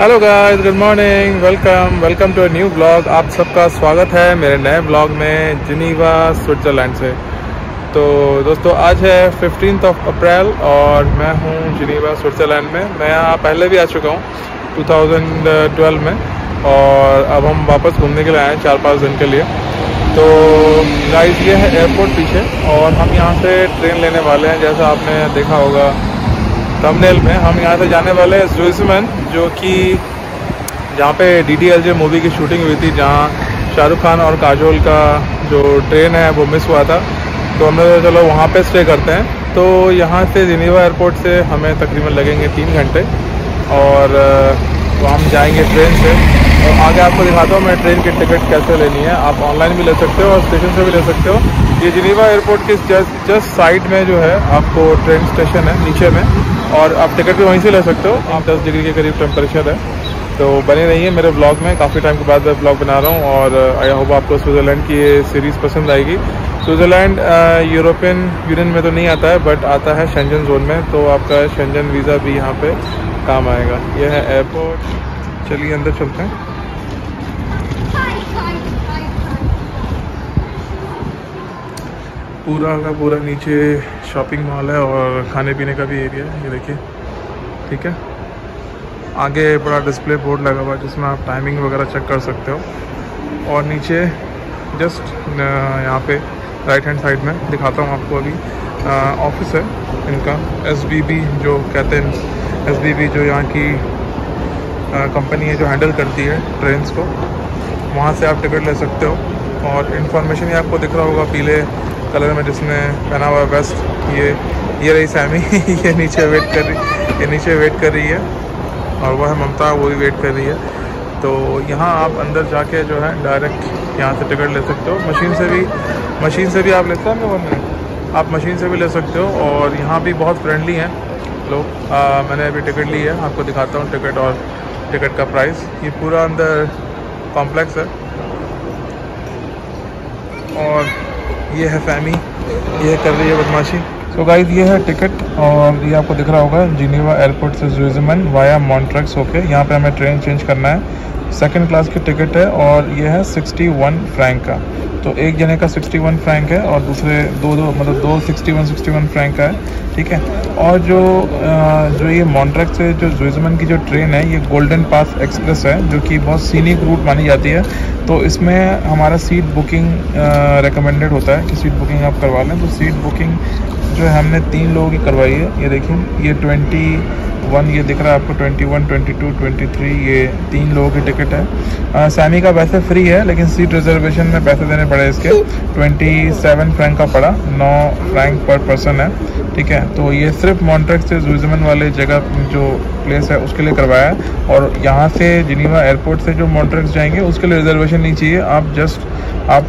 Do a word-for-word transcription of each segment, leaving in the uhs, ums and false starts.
Hello guys, good morning, welcome welcome to a new blog. आप सबका स्वागत है मेरे नए ब्लॉग में जिनीवा स्विट्ज़रलैंड से। तो दोस्तों, आज है फिफ्टीन्थ ऑफ अप्रैल और मैं हूँ जिनीवा स्विट्ज़रलैंड में। मैं यहाँ पहले भी आ चुका हूँ ट्वेंटी ट्वेल्व में और अब हम वापस घूमने के लिए आए हैं चार पाँच दिन के लिए। तो गाइस, ये है एयरपोर्ट पीछे और हम यहाँ से ट्रेन लेने वाले हैं। जैसा आपने देखा होगा थंबनेल में, हम यहाँ से जाने वाले हैं ज़्वेइसिमन, जो कि जहाँ पे D D L J movie की शूटिंग हुई थी, जहाँ शाहरुख खान और काजोल का जो ट्रेन है वो मिस हुआ था। तो हमने तो चलो वहाँ पे स्टे करते हैं। तो यहाँ से जिनीवा एयरपोर्ट से हमें तकरीबन लगेंगे तीन घंटे और वहाँ हम जाएंगे ट्रेन से। और आगे आपको दिखाता हूँ मैं ट्रेन की टिकट कैसे लेनी है। आप ऑनलाइन भी ले सकते हो और स्टेशन से भी ले सकते हो। ये जिनीवा एयरपोर्ट के जस्ट जस्ट साइड में जो है आपको ट्रेन स्टेशन है नीचे में, और आप टिकट भी वहीं से ले सकते हो। आप दस डिग्री के करीब टेम्परेचर है। तो बने रहिए मेरे ब्लॉग में, काफ़ी टाइम के बाद मैं ब्लॉग बना रहा हूँ और आई होप आपको स्विट्ज़रलैंड की ये सीरीज़ पसंद आएगी। स्विट्ज़रलैंड यूरोपियन यूनियन में तो नहीं आता है, बट आता है शेंजन जोन में, तो आपका शेंजन वीज़ा भी यहाँ पे काम आएगा। ये है एयरपोर्ट, चलिए अंदर चलते हैं। पूरा का पूरा नीचे शॉपिंग मॉल है और खाने पीने का भी एरिया है, ये देखिए। ठीक है, आगे बड़ा डिस्प्ले बोर्ड लगा हुआ है जिसमें आप टाइमिंग वगैरह चेक कर सकते हो। और नीचे जस्ट यहाँ पे राइट हैंड साइड में दिखाता हूँ आपको, अभी ऑफिस है इनका, एस बी बी जो कहते हैं, एस बी बी जो यहाँ की कंपनी है जो हैंडल करती है ट्रेन्स को। वहाँ से आप टिकट ले सकते हो। और इन्फॉर्मेशन ये आपको दिख रहा होगा पीले कलर में जिसने पहना हुआ वेस्ट, ये ये रही सैमी ये नीचे वेट कर रही ये नीचे वेट कर रही है और वह है ममता, वो भी वेट कर रही है। तो यहाँ आप अंदर जाके जो है डायरेक्ट यहाँ से टिकट ले सकते हो। मशीन से भी मशीन से भी आप ले सकते हो, आप मशीन से भी ले सकते हो। और यहाँ भी बहुत फ्रेंडली हैं लोग। मैंने अभी टिकट ली है, आपको दिखाता हूँ टिकट और टिकट का प्राइस। ये पूरा अंदर कॉम्प्लेक्स है। और ये है फैमी, ये कर रही है बदमाशी। सो गाइस, ये है टिकट और ये आपको दिख रहा होगा जिनीवा एयरपोर्ट से ज़्वेइसिमन वाया मॉन्ट्रक्स होके। यहाँ पे हमें ट्रेन चेंज करना है। सेकंड क्लास की टिकट है और ये है इकसठ फ्रैंक का। तो एक जने का इकसठ फ्रैंक है और दूसरे दो दो मतलब दो इकसठ इकसठ फ्रैंक का है। ठीक है। और जो जो ये मॉन्ट्रक्स से जो ज़्वेइसिमन की जो ट्रेन है, ये गोल्डन पास एक्सप्रेस है, जो कि बहुत सीनिक रूट मानी जाती है। तो इसमें हमारा सीट बुकिंग रेकमेंडेड होता है कि सीट बुकिंग आप करवा लें। तो सीट बुकिंग जो है हमने तीन लोगों की करवाई है। ये देखिए, ये इक्कीस, ये दिख रहा है आपको इक्कीस, बाईस, तेईस, ये तीन लोगों की टिकट है। सैमी का वैसे फ्री है, लेकिन सीट रिजर्वेशन में पैसे देने पड़े इसके। सत्ताईस फ्रैंक का पड़ा, नौ फ्रैंक पर पर्सन है। ठीक है। तो ये सिर्फ मॉन्ट्रक्स से ज़्वेइसिमन वाले जगह जो प्लेस है उसके लिए करवाया है। और यहाँ से जिनीवा एयरपोर्ट से जो मॉन्ट्रक्स जाएंगे उसके लिए रिजर्वेशन नहीं चाहिए। आप जस्ट आप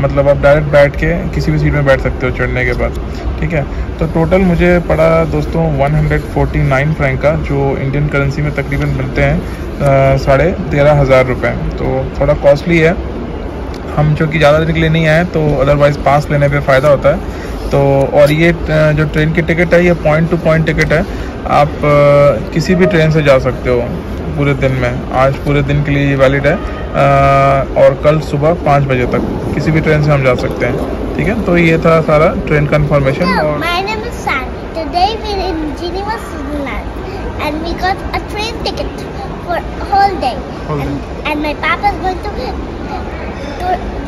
मतलब आप डायरेक्ट बैठ के किसी भी सीट में बैठ सकते हो चढ़ने के बाद। ठीक है। तो टोटल मुझे पड़ा दोस्तों एक सौ उनचास फ्रैंक का, जो इंडियन करेंसी में तकरीबन बनते हैं साढ़े तेरह हज़ार रुपये। तो थोड़ा कॉस्टली है। हम जो कि ज़्यादा दिन के लिए नहीं आए, तो अदरवाइज़ पास लेने पे फ़ायदा होता है। तो और ये जो ट्रेन की टिकट है, ये पॉइंट टू पॉइंट टिकट है। आप किसी भी ट्रेन से जा सकते हो पूरे दिन में। आज पूरे दिन के लिए ये वैलिड है और कल सुबह पाँच बजे तक किसी भी ट्रेन से हम जा सकते हैं। ठीक है। तो ये था सारा ट्रेन का इन्फॉर्मेशन। और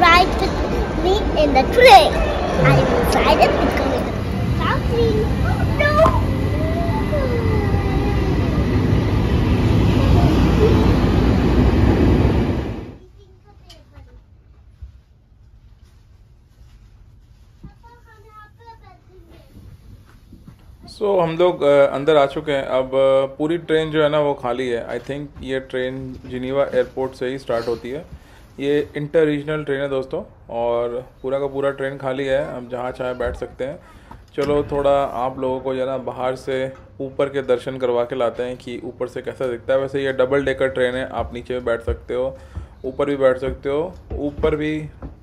ride with me in the train. I am excited because it's coming. No. So so, हम लोग अंदर आ चुके हैं। अब पूरी ट्रेन जो है ना वो खाली है। आई थिंक ये ट्रेन जिनीवा एयरपोर्ट से ही स्टार्ट होती है। ये इंटर रीजनल ट्रेन है दोस्तों और पूरा का पूरा ट्रेन खाली है। हम जहाँ चाहे बैठ सकते हैं। चलो थोड़ा आप लोगों को जो ना बाहर से ऊपर के दर्शन करवा के लाते हैं कि ऊपर से कैसा दिखता है। वैसे ये डबल डेकर ट्रेन है, आप नीचे भी बैठ सकते हो, ऊपर भी बैठ सकते हो। ऊपर भी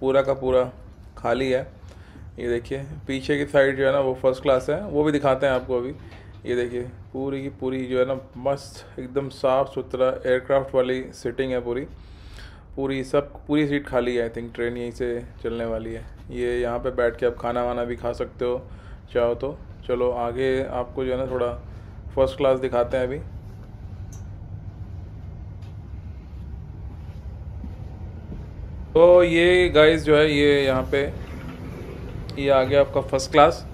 पूरा का पूरा खाली है। ये देखिए पीछे की साइड जो है ना वो फर्स्ट क्लास है, वो भी दिखाते हैं आपको अभी। ये देखिए पूरी की पूरी जो है ना मस्त एकदम साफ़ सुथरा एयरक्राफ्ट वाली सीटिंग है पूरी पूरी सब पूरी सीट खाली है। आई थिंक ट्रेन यहीं से चलने वाली है। ये यहाँ पे बैठ के आप खाना वाना भी खा सकते हो चाहो तो। चलो आगे आपको जो है ना थोड़ा फर्स्ट क्लास दिखाते हैं। अभी तो ये गाइस जो है ये यहाँ पे ये आ गया आपका फ़र्स्ट क्लास।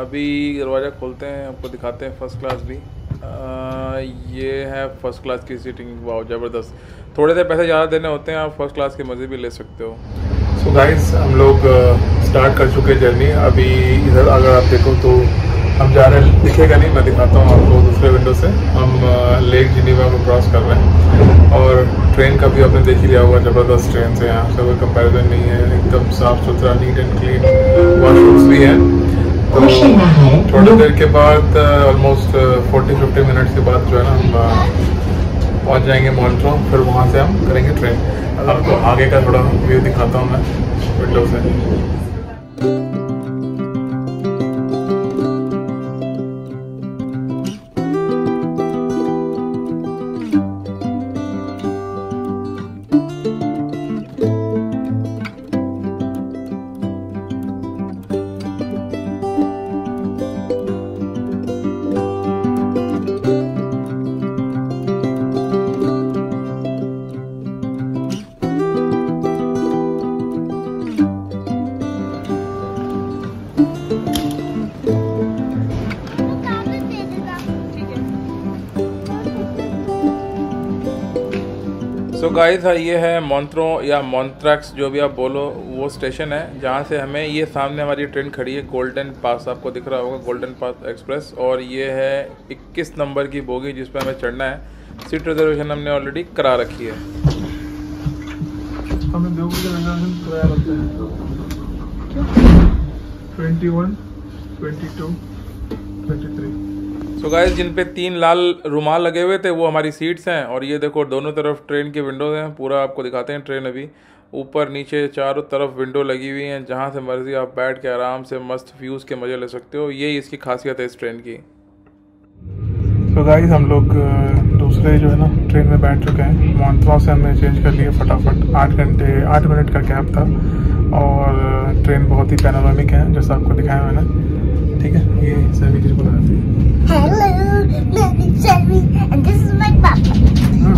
अभी दरवाज़ा खोलते हैं आपको दिखाते हैं फ़र्स्ट क्लास भी। आ, ये है फ़र्स्ट क्लास की सीटिंग। वाह ज़बरदस्त। थोड़े से पैसे ज़्यादा देने होते हैं, आप फ़र्स्ट क्लास के मज़े भी ले सकते हो। सो गाइस हम लोग स्टार्ट कर चुके जर्नी। अभी इधर अगर आप देखो तो हम जा रहे हैं, दिखेगा नहीं, मैं दिखाता हूँ आपको दूसरे विंडो से। हम लेक जिनेवा को क्रॉस कर रहे हैं और ट्रेन का भी आपने देख ही लिया होगा। ज़बरदस्त ट्रेन से यहाँ से कोई कंपेरिजन नहीं है, एकदम साफ़ सुथरा नीट एंड क्लीन, वॉशरूम्स भी हैं। तो थोड़ी देर के बाद ऑलमोस्ट फोर्टी फिफ्टी मिनट्स के बाद जो है ना हम पहुँच जाएंगे मॉन्ट्रो, फिर वहाँ से हम करेंगे ट्रेन। आपको आगे का थोड़ा व्यू दिखाता हूँ मैं विंडो से। सो so गाइस ये है मॉन्ट्रो या मॉन्ट्रैक्स जो भी आप बोलो, वो स्टेशन है जहाँ से हमें ये सामने हमारी ट्रेन खड़ी है गोल्डन पास, आपको दिख रहा होगा गोल्डन पास एक्सप्रेस। और ये है इक्कीस नंबर की बोगी जिस पे हमें चढ़ना है। सीट रिजर्वेशन हमने ऑलरेडी करा रखी है। हमने बोगी रिजर्वेशन करा रखी है twenty one, twenty two, twenty three. So so guys जिन पे तीन लाल रुमाल लगे हुए थे वो हमारी सीट्स हैं। और ये देखो दोनों तरफ ट्रेन के विंडोज़ हैं, पूरा आपको दिखाते हैं ट्रेन। अभी ऊपर नीचे चारों तरफ विंडो लगी हुई हैं, जहाँ से मर्जी आप बैठ के आराम से मस्त व्यूज़ के मज़े ले सकते हो। यही इसकी खासियत है इस ट्रेन की। तो गाइस हम लोग दूसरे जो है ना ट्रेन में बैठ चुके हैं। मॉन्ट्रो से हमने चेंज कर लिए फटाफट। आठ घंटे आठ मिनट का गैप था और ट्रेन बहुत ही पैनोरामिक है जैसा आपको दिखाया मैंने। ठीक है, ये सभी चीज़ बताती है। Hello, my name is Shahrukh and this is my papa.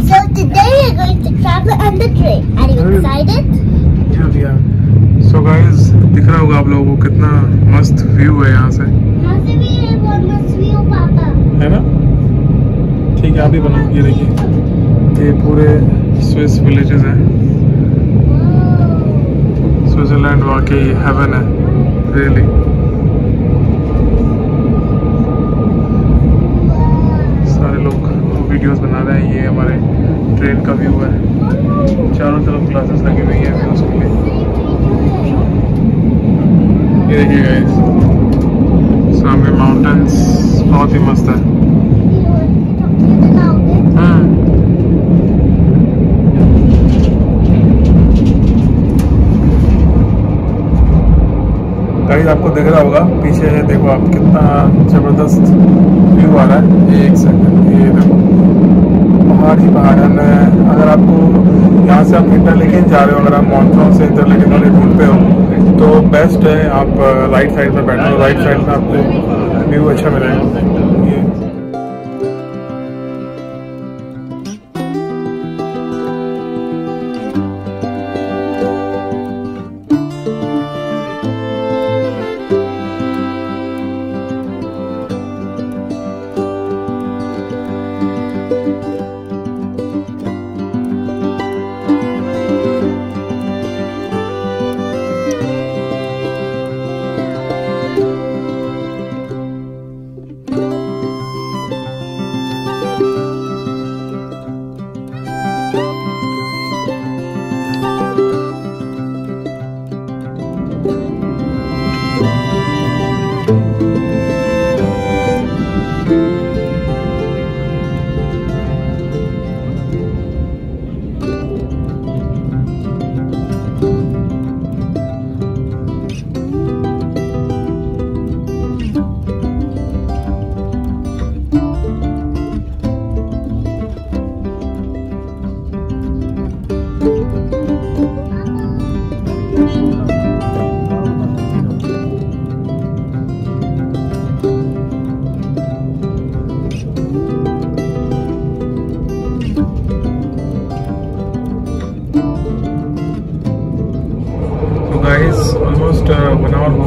So today we are going to travel on the train. Are you excited? Yeah, yeah. So guys, दिख रहा होगा आप लोगों को कितना मस्त व्यू है यहाँ से। यहाँ से भी ये बहुत मस्त व्यू पापा। है ना? ठीक है आप भी बनाओ। ये देखिए ये पूरे स्विस विलेजेस हैं। स्विट्जरलैंड वाकई हेवन है, रियली। वीडियोस बना रहे हैं। ये हमारे ट्रेन का व्यू है, चारों तरफ ग्लासेस लगी हुई है व्यूज के लिए। ये देखिए गाइस सामने माउंटेन्स बहुत ही मस्त है। हाँ गाइस आपको दिख रहा होगा पीछे, देखो आप कितना जबरदस्त व्यू आ रहा है। ये एक सेकंड, ये देखो पहाड़ ही पहाड़ है। अगर आपको यहाँ से आप इंटरलेकन जा रहे हो, अगर आप मॉन्ट्रो से इंटरलेकन वाले रूट पे हो तो बेस्ट है आप राइट साइड में बैठो। राइट साइड में आपको व्यू अच्छा मिलेगा। ये Thank you.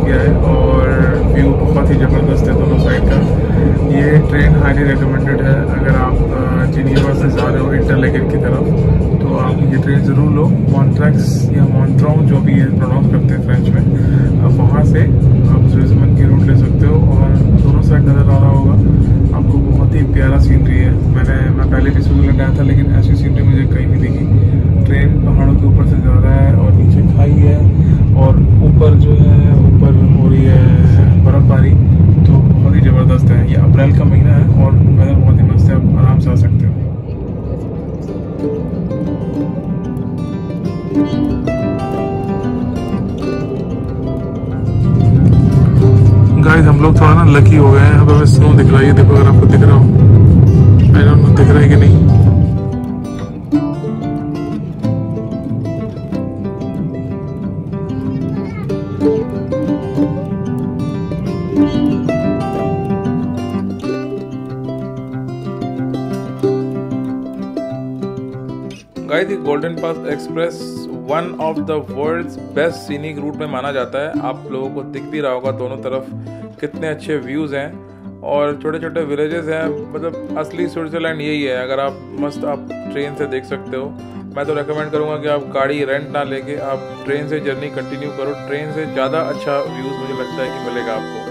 गया है और व्यू बहुत ही ज़बरदस्त है दोनों साइड का। ये ट्रेन हाईली रिकमेंडेड है, अगर आप जिनेवा से जा रहे हो इंटरलेकन की तरफ तो आप ये ट्रेन ज़रूर लो। मॉन्ट्रैक्स या मॉन्ट्रो जो भी ये प्रोनाउंस करते हैं फ्रेंच में, आप वहाँ से आप स्विट्जरलैंड की रूट ले सकते हो और दोनों साइड नज़र आ रहा होगा आपको। बहुत ही प्यारा सीनरी है, मैंने मैं पहले भी स्विट्जरलैंड आया था लेकिन ऐसी सीनरी मुझे कहीं नहीं दिखी। ट्रेन पहाड़ों के ऊपर से जा रहा है और नीचे खाई है और ऊपर जो है ऊपर हो रही है बर्फ़बारी, तो बहुत ही ज़बरदस्त है। ये अप्रैल का महीना है और वेदर बहुत ही मस्त है, आप आराम से आ सकते हो। गाइस हम लोग थोड़ा ना लकी हो गए हैं, हमें स्नो दिख रहा है। देखो अगर आपको दिख रहा हो, आई डोंट नो दिख रहा है कि नहीं। Guys golden pass express one of the world's best scenic route में माना जाता है। आप लोगों को दिख भी रहा होगा दोनों तरफ कितने अच्छे व्यूज़ हैं और छोटे छोटे विलेजेस हैं, मतलब असली स्विट्ज़रलैंड यही है। अगर आप मस्त आप ट्रेन से देख सकते हो, मैं तो रेकमेंड करूँगा कि आप गाड़ी रेंट ना लेके आप ट्रेन से जर्नी कंटिन्यू करो। ट्रेन से ज़्यादा अच्छा व्यूज़ मुझे लगता है कि मिलेगा आपको।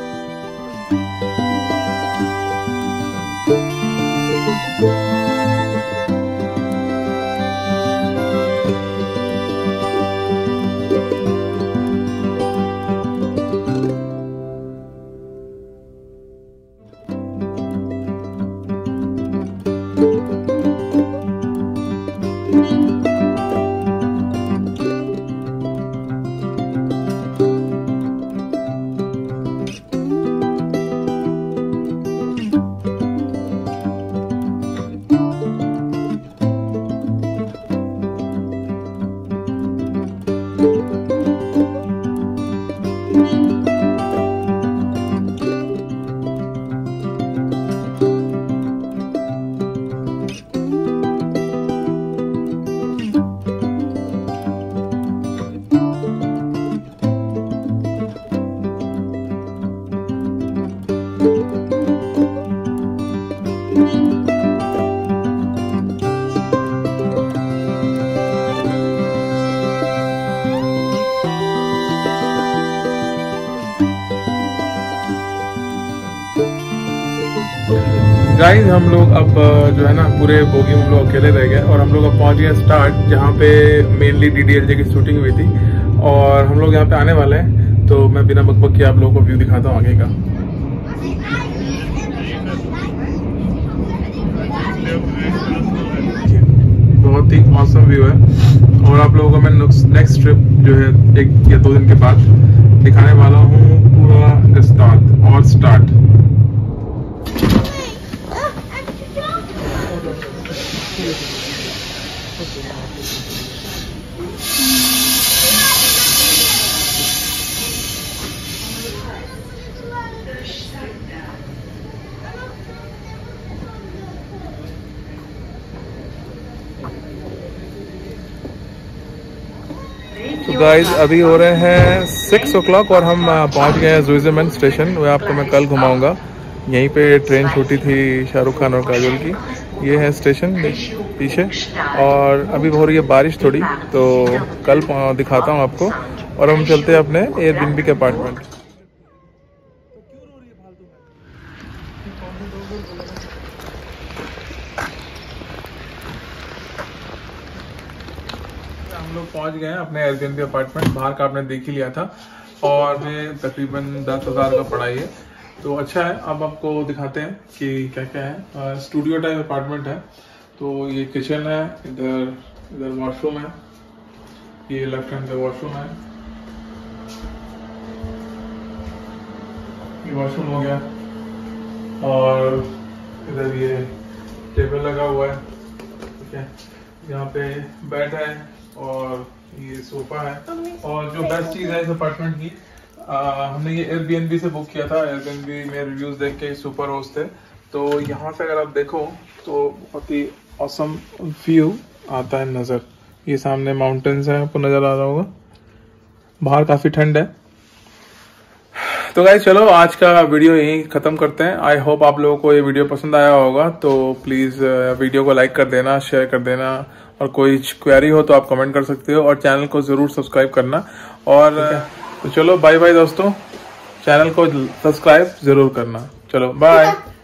गाइस हम लोग अब जो है ना पूरे बोगी हम लोग अकेले रह गए और हम लोग अब पहुँच गए स्टार्ट, जहाँ पे मेनली डीडीएलजे की शूटिंग हुई थी और हम लोग यहाँ पे आने वाले हैं। तो मैं बिना बकबक के आप लोगों को व्यू दिखाता हूँ आगे का। बहुत ही मौसम व्यू है और आप लोगों को मैं नेक्स्ट ट्रिप जो है एक या दो दिन के बाद दिखाने वाला हूँ पूरा गुजरात और स्टार्ट। गाइस अभी हो रहे हैं सिक्स ओ क्लॉक और हम पहुंच गए हैं ज़्वेइसिमन स्टेशन। वह आपको मैं कल घुमाऊंगा, यहीं पे ट्रेन छूटी थी शाहरुख खान और काजोल की। ये है स्टेशन पीछे और अभी हो रही है बारिश थोड़ी, तो कल दिखाता हूं आपको। और हम चलते हैं अपने एयरबीएनबी के अपार्टमेंट। लोग पहुंच गए हैं अपने एयरबीएनबी अपार्टमेंट। बाहर का आपने देख ही लिया था और ये तकरीबन दस हज़ार का पड़ा ये, तो अच्छा है। अब आपको दिखाते हैं कि क्या क्या है। स्टूडियो टाइप अपार्टमेंट है, तो ये किचन है, इधर इधर वॉशरूम है, ये लेफ्ट हैंड पे वॉशरूम है, ये वॉशरूम हो गया और इधर ये टेबल लगा हुआ है, ठीक है। यहाँ पे बेड है और ये सोफा है। और जो बेस्ट चीज़ है इस अपार्टमेंट की, आ, हमने ये एयरबीएनबी से बुक किया था। एयरबीएनबी में रिव्यूज़ देख के सुपर होस्ट थे, तो यहाँ से अगर आप देखो तो बहुत ही ऑसम व्यू आता है नज़र। ये सामने माउंटेन्स हैं, आपको नज़र आ रहा होगा। बाहर काफ़ी ठंड है तो गाइस चलो आज का वीडियो यहीं खत्म करते हैं। आई होप आप लोगों को ये वीडियो पसंद आया होगा, तो प्लीज वीडियो को लाइक कर देना, शेयर कर देना, और कोई क्वेरी हो तो आप कमेंट कर सकते हो, और चैनल को जरूर सब्सक्राइब करना। और तो चलो बाय बाय दोस्तों, चैनल को सब्सक्राइब जरूर करना। चलो बाय।